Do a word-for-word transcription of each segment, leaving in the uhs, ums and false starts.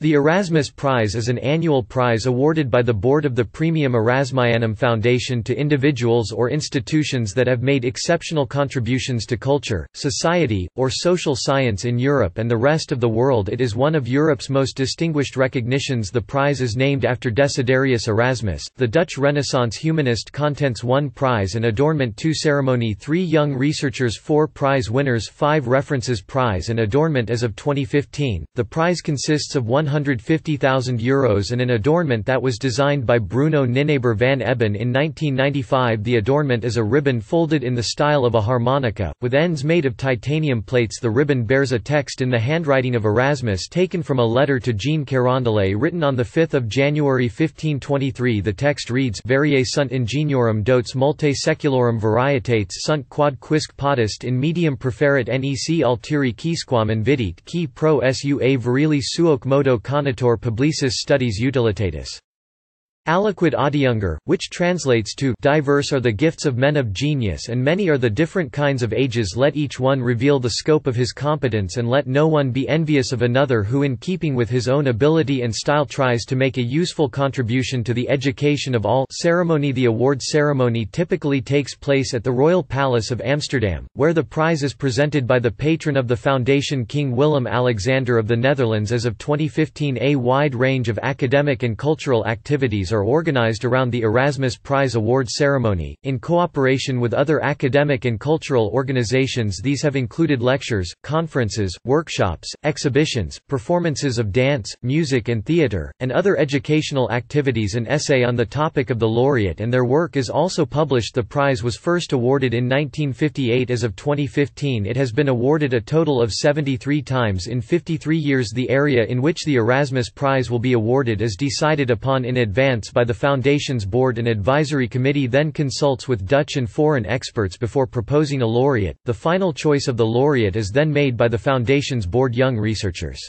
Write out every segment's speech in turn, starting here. The Erasmus Prize is an annual prize awarded by the board of the Praemium Erasmianum Foundation to individuals or institutions that have made exceptional contributions to culture, society, or social science in Europe and the rest of the world. It is one of Europe's most distinguished recognitions. The prize is named after Desiderius Erasmus, the Dutch Renaissance humanist. Contents: one Prize and Adornment, two Ceremony, three Young Researchers, four Prize Winners, five References. Prize and Adornment. As of twenty fifteen, the prize consists of one one hundred fifty thousand euros and an adornment that was designed by Bruno Ninaber van Eyben in nineteen ninety-five. The adornment is a ribbon folded in the style of a harmonica, with ends made of titanium plates. The ribbon bears a text in the handwriting of Erasmus taken from a letter to Jean Carondelet written on the fifth of January fifteen twenty-three. The text reads, Varie sunt ingeniorum dotes multae seculorum varietates sunt quod quisque potest in medium preferit nec alteri quisquam invidit qui pro sua virili suoc modo conator publicis studies utilitatis. Aliquid adiunger, which translates to, diverse are the gifts of men of genius and many are the different kinds of ages. Let each one reveal the scope of his competence and let no one be envious of another who in keeping with his own ability and style tries to make a useful contribution to the education of all. Ceremony. The award ceremony typically takes place at the Royal Palace of Amsterdam, where the prize is presented by the patron of the foundation, King Willem-Alexander of the Netherlands. As of twenty fifteen, a wide range of academic and cultural activities are organized around the Erasmus Prize Award ceremony, in cooperation with other academic and cultural organizations. These have included lectures, conferences, workshops, exhibitions, performances of dance, music and theater, and other educational activities. An essay on the topic of the laureate and their work is also published. The prize was first awarded in nineteen fifty-eight. As of twenty fifteen, it has been awarded a total of seventy-three times in fifty-three years. The area in which the Erasmus Prize will be awarded is decided upon in advance by the Foundation's board. An advisory committee then consults with Dutch and foreign experts before proposing a laureate. The final choice of the laureate is then made by the Foundation's board. Young Researchers.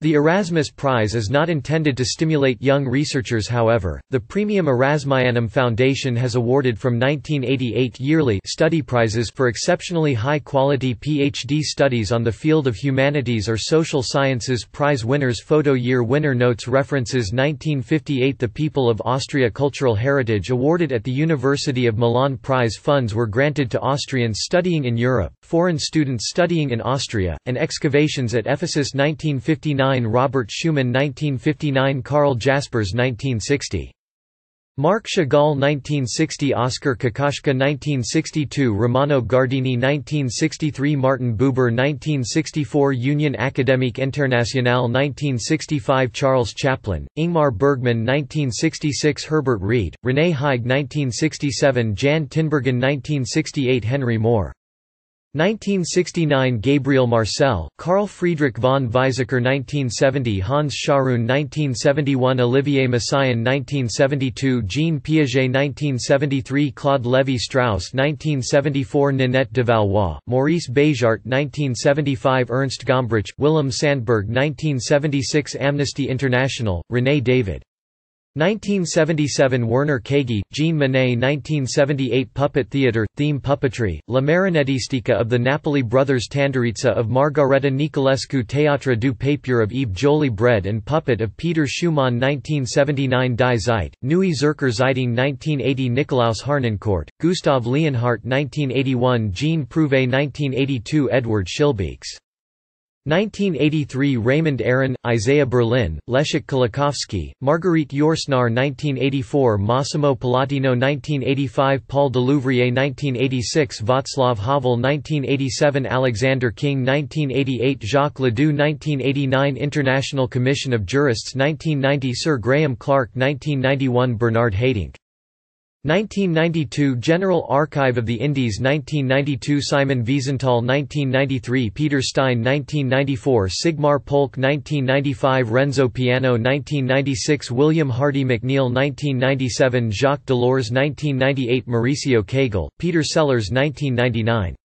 The Erasmus Prize is not intended to stimulate young researchers. However, the Praemium Erasmianum Foundation has awarded from nineteen eighty-eight yearly study prizes for exceptionally high-quality PhD studies on the field of humanities or social sciences. Prize winners. Photo. Year winner. Notes. References. nineteen fifty-eight, The People of Austria Cultural Heritage awarded at the University of Milan. Prize funds were granted to Austrians studying in Europe, foreign students studying in Austria, and excavations at Ephesus. nineteen fifty-nine, Robert Schumann. Nineteen fifty-nine, Carl Jaspers. Nineteen sixty, Marc Chagall. Nineteen sixty, Oscar Kokoschka. Nineteen sixty-two, Romano Guardini. Nineteen sixty-three, Martin Buber. Nineteen sixty-four, Union Académique Internationale. Nineteen sixty-five, Charles Chaplin, Ingmar Bergman. Nineteen sixty-six, Herbert Reed, René Heig. Nineteen sixty-seven, Jan Tinbergen. Nineteen sixty-eight, Henry Moore. nineteen sixty-nine, Gabriel Marcel, Karl Friedrich von Weizsäcker. Nineteen seventy, Hans Charoun. Nineteen seventy-one, Olivier Messiaen. Nineteen seventy-two, Jean Piaget. Nineteen seventy-three, Claude Lévi-Strauss. Nineteen seventy-four, Nanette de Valois, Maurice Béjart. Nineteen seventy-five, Ernst Gombrich, Willem Sandberg. Nineteen seventy-six, Amnesty International, René David. nineteen seventy-seven, Werner Kage, Jean Monet. nineteen seventy-eight, Puppet Theatre, Theme Puppetry, La Marionettistica of the Napoli Brothers. Tanderitsa of Margareta Niculescu. Théâtre du Papier of Yves Joly. Bread and Puppet of Peter Schumann. nineteen seventy-nine, Die Zeit, Neue Zürcher Zeitung. nineteen eighty, Nikolaus Harnoncourt, Gustav Leonhardt. nineteen eighty-one, Jean Prouvé. nineteen eighty-two, Edward Schilbeeks. nineteen eighty-three, Raymond Aron, Isaiah Berlin, Leszek Kolakowski, Marguerite Yourcenar. nineteen eighty-four, Massimo Palatino. nineteen eighty-five, Paul Delouvrier. nineteen eighty-six, Václav Havel. nineteen eighty-seven, Alexander King. nineteen eighty-eight, Jacques Ledoux. nineteen eighty-nine, International Commission of Jurists. nineteen ninety, Sir Graham Clark. nineteen ninety-one, Bernard Haitink. nineteen ninety-two, General Archive of the Indies. nineteen ninety-two, Simon Wiesenthal. nineteen ninety-three, Peter Stein. nineteen ninety-four, Sigmar Polk. nineteen ninety-five, Renzo Piano. nineteen ninety-six, William Hardy McNeill. nineteen ninety-seven, Jacques Delors. nineteen ninety-eight, Mauricio Kagel, Peter Sellers. nineteen ninety-nine,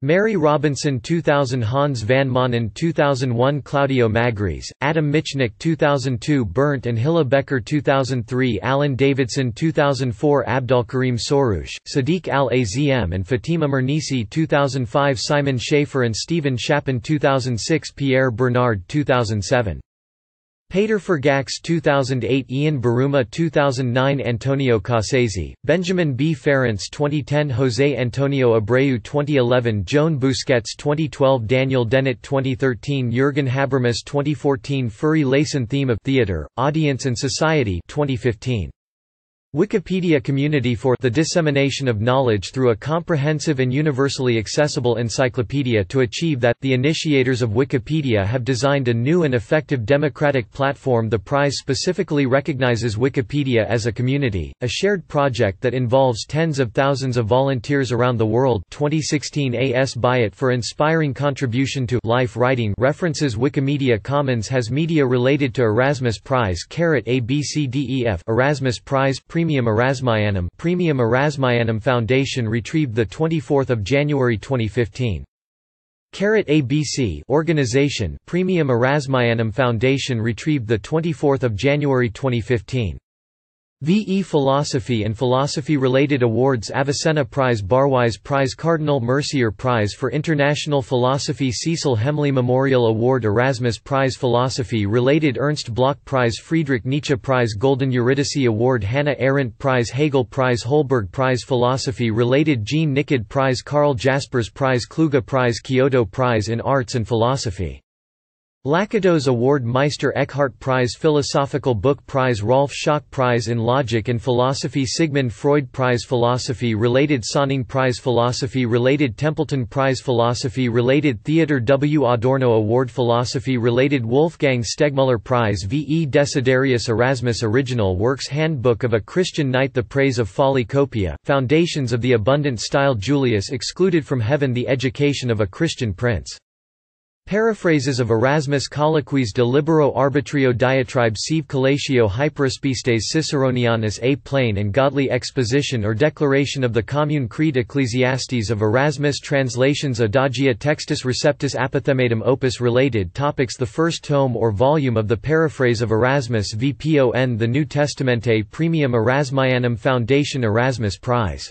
Mary Robinson two thousand, Hans van Manen two thousand one, Claudio Magris, Adam Michnik two thousand two, Bernd and Hilla Becker two thousand three, Alan Davidson two thousand four, Abdelkarim Soroush, Sadiq Al-Azm and Fatima Mernissi two thousand five, Simon Schaefer and Stephen Chapin two thousand six, Pierre Bernard two thousand seven. Peter Vergax two thousand eight, Ian Baruma two thousand nine, Antonio Cassese, Benjamin B. Ference twenty ten, José Antonio Abreu twenty eleven, Joan Busquets twenty twelve, Daniel Dennett twenty thirteen, Jürgen Habermas twenty fourteen, Furi Layson, Theme of Theater, Audience and Society twenty fifteen. Wikipedia Community for the dissemination of knowledge through a comprehensive and universally accessible encyclopedia. To achieve that, the initiators of Wikipedia have designed a new and effective democratic platform. The prize specifically recognizes Wikipedia as a community, a shared project that involves tens of thousands of volunteers around the world. twenty sixteen A S Byatt for inspiring contribution to life writing. References. Wikimedia Commons has media related to Erasmus Prize. A B C D E F Erasmus Prize. Praemium Erasmianum, Praemium Erasmianum Foundation, retrieved the twenty-fourth of January twenty fifteen. A B C Organization, Praemium Erasmianum Foundation, retrieved the twenty-fourth of January twenty fifteen. V E Philosophy and Philosophy-Related Awards. Avicenna Prize, Barwise Prize, Cardinal Mercier Prize for International Philosophy, Cecil Hemley Memorial Award, Erasmus Prize, Philosophy-Related, Ernst Bloch Prize, Friedrich Nietzsche Prize, Golden Eurydice Award, Hannah Arendt Prize, Hegel Prize, Holberg Prize, Philosophy-Related, Jean Nicod Prize, Carl Jaspers Prize, Kluge Prize, Kyoto Prize in Arts and Philosophy. Lakatos Award, Meister Eckhart Prize, Philosophical Book Prize, Rolf Schoch Prize in Logic and Philosophy, Sigmund Freud Prize, Philosophy-Related, Sonning Prize, Philosophy-Related, Templeton Prize, Philosophy-Related, Theodor W. Adorno Award, Philosophy-Related, Wolfgang Stegmüller Prize, V E Desiderius Erasmus Original Works, Handbook of a Christian Knight, The Praise of Folly, Copia, Foundations of the Abundant Style, Julius Excluded from Heaven, The Education of a Christian Prince. Paraphrases of Erasmus, Colloquies de libero arbitrio, Diatribe sive collatio, Hyperespistes Ciceronianus, A Plain and Godly Exposition or Declaration of the Commune Creed, Ecclesiastes of Erasmus, Translations, Adagia Textus Receptus, Apothematum Opus. Related topics. The first tome or volume of the Paraphrase of Erasmus, V P O N, The New Testamente, Praemium Erasmianum Foundation, Erasmus Prize.